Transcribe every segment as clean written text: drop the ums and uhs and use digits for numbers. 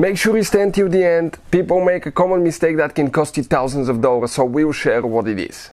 Make sure you stay until the end. People make a common mistake that can cost you thousands of dollars, so we'll share what it is.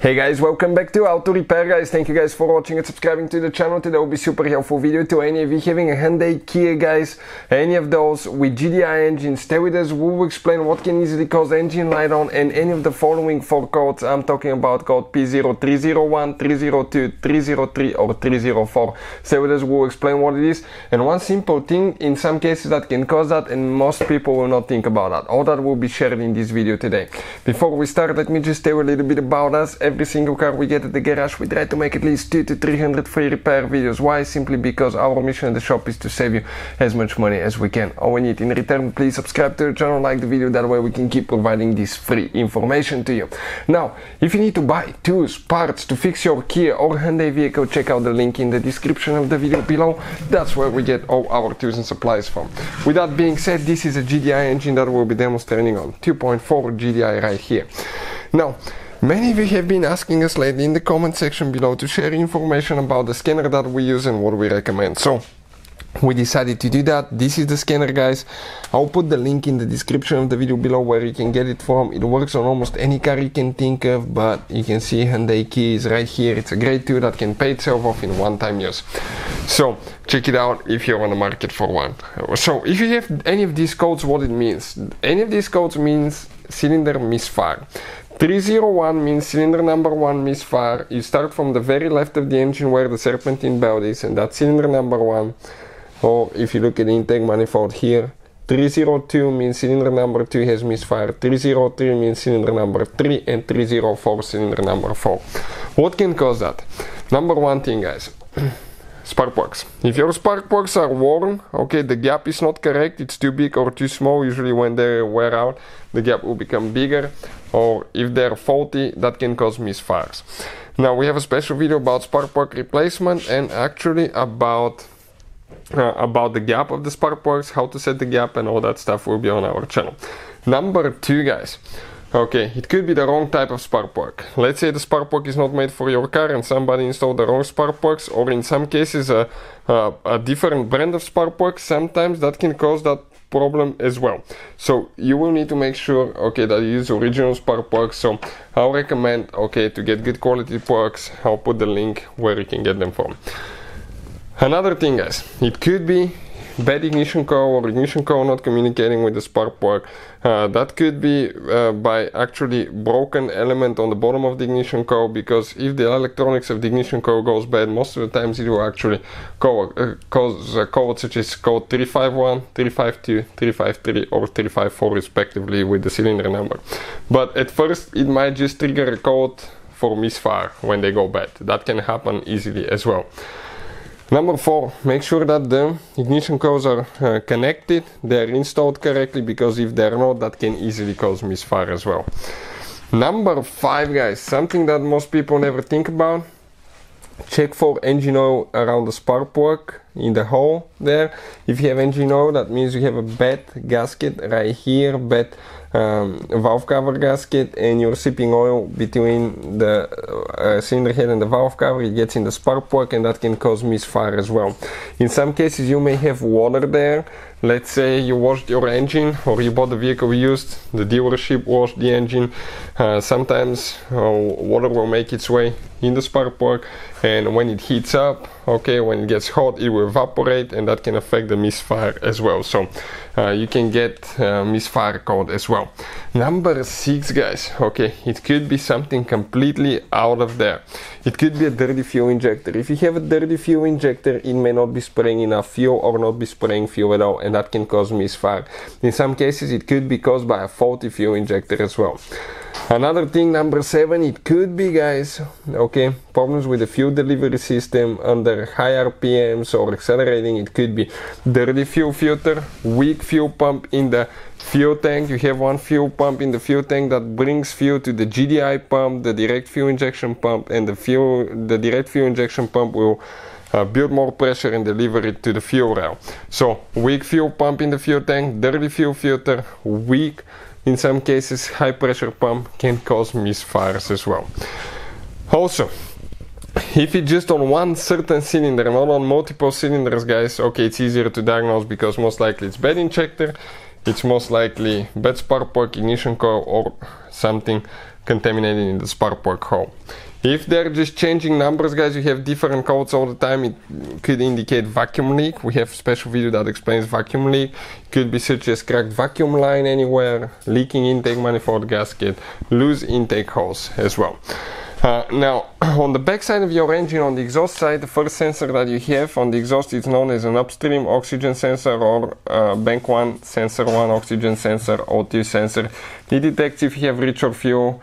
Hey guys, welcome back to Auto Repair Guys. Thank you guys for watching and subscribing to the channel. Today will be super helpful video to any of you having a Hyundai, Kia guys, any of those with GDI engines. Stay with us, we'll explain what can easily cause engine light on and any of the following four codes. I'm talking about code P0301, 302, 303 or 304. Stay with us, we'll explain what it is. And one simple thing in some cases that can cause that, and most people will not think about that. All that will be shared in this video today. Before we start, let me just tell a little bit about us. Every single car we get at the garage, we try to make at least 200 to 300 free repair videos. Why? Simply because our mission at the shop is to save you as much money as we can. All we need in return, please subscribe to the channel, like the video, that way we can keep providing this free information to you. Now, if you need to buy tools, parts to fix your Kia or Hyundai vehicle, check out the link in the description of the video below. That's where we get all our tools and supplies from. With that being said, this is a GDI engine that we'll be demonstrating on, 2.4 GDI right here. Now, many of you have been asking us lately in the comment section below to share information about the scanner that we use and what we recommend. So we decided to do that. This is the scanner guys. I'll put the link in the description of the video below where you can get it from. It works on almost any car you can think of, but you can see Hyundai, Kia is right here. It's a great tool that can pay itself off in one-time use. So check it out if you're on the market for one. So if you have any of these codes, what it means? Any of these codes means cylinder misfire. 301 means cylinder number 1 misfire. You start from the very left of the engine where the serpentine belt is, and that's cylinder number 1. Or if you look at the intake manifold here, 302 means cylinder number 2 has misfire, 303 means cylinder number 3, and 304 cylinder number 4. What can cause that? Number one thing guys, spark plugs. If your spark plugs are worn, okay, the gap is not correct, it's too big or too small. Usually when they wear out, the gap will become bigger. Or if they're faulty, that can cause misfires. Now we have a special video about spark plug replacement and actually about the gap of the spark plugs, how to set the gap and all that stuff will be on our channel. Number two guys, okay, it could be the wrong type of spark plug. Let's say the spark plug is not made for your car and somebody installed the wrong spark plugs, or in some cases a different brand of spark plug. Sometimes that can cause that problem as well. So you will need to make sure, okay, that you use original spark plugs. So I'll recommend, okay, to get good quality plugs. I'll put the link where you can get them from. Another thing guys, it could be bad ignition coil or ignition coil not communicating with the spark plug. That could be by actually broken element on the bottom of the ignition coil, because if the electronics of the ignition coil goes bad, most of the times it will actually cause a code such as code 351, 352, 353 or 354 respectively with the cylinder number. But at first it might just trigger a code for misfire when they go bad. That can happen easily as well. Number four, make sure that the ignition coils are connected, they are installed correctly, because if they are not, that can easily cause misfire as well. Number five guys, something that most people never think about, check for engine oil around the spark plug in the hole there. If you have engine oil, that means you have a bad gasket right here, bad valve cover gasket, and you're sipping oil between the cylinder head and the valve cover. It gets in the spark plug and that can cause misfire as well. In some cases you may have water there. Let's say you washed your engine, or you bought the vehicle used, the dealership washed the engine. Sometimes water will make its way in the spark plug, and when it heats up, okay, when it gets hot, it will evaporate and that can affect the misfire as well. So you can get misfire code as well. Number six guys, okay, it could be something completely out of there. It could be a dirty fuel injector. If you have a dirty fuel injector, it may not be spraying enough fuel or not be spraying fuel at all, and that can cause misfire. In some cases it could be caused by a faulty fuel injector as well. Another thing, number seven, it could be guys, okay, problems with the fuel delivery system under high RPMs or accelerating. It could be dirty fuel filter, weak fuel pump in the fuel tank. You have one fuel pump in the fuel tank that brings fuel to the GDI pump, the direct fuel injection pump, and the direct fuel injection pump will build more pressure and deliver it to the fuel rail. So weak fuel pump in the fuel tank, dirty fuel filter, weak. In some cases high pressure pump can cause misfires as well. Also, If it's just on one certain cylinder, not on multiple cylinders, guys, okay, it's easier to diagnose because most likely it's bad injector, it's most likely bad spark plug, ignition coil, or something contaminated in the spark plug hole. If they're just changing numbers, guys, you have different codes all the time. It could indicate vacuum leak. We have a special video that explains vacuum leak. It could be such as cracked vacuum line anywhere, leaking intake manifold gasket, loose intake hose as well. Now, on the back side of your engine, on the exhaust side, the first sensor that you have on the exhaust is known as an upstream oxygen sensor or bank 1 sensor 1 oxygen sensor, O2 sensor. It detects if you have rich or fuel,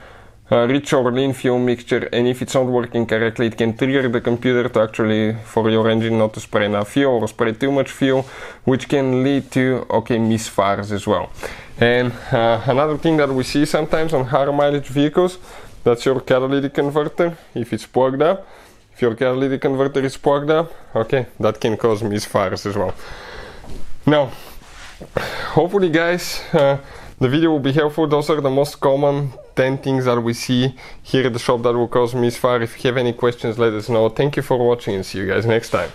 rich or lean fuel mixture, and if it's not working correctly, it can trigger the computer to actually, for your engine not to spray enough fuel or spray too much fuel, which can lead to, okay, misfires as well. And another thing that we see sometimes on higher mileage vehicles, that's your catalytic converter. If it's plugged up, if your catalytic converter is plugged up, okay, that can cause misfires as well. Now, hopefully, guys, the video will be helpful. Those are the most common 10 things that we see here at the shop that will cause misfire. If you have any questions, let us know. Thank you for watching and see you guys next time.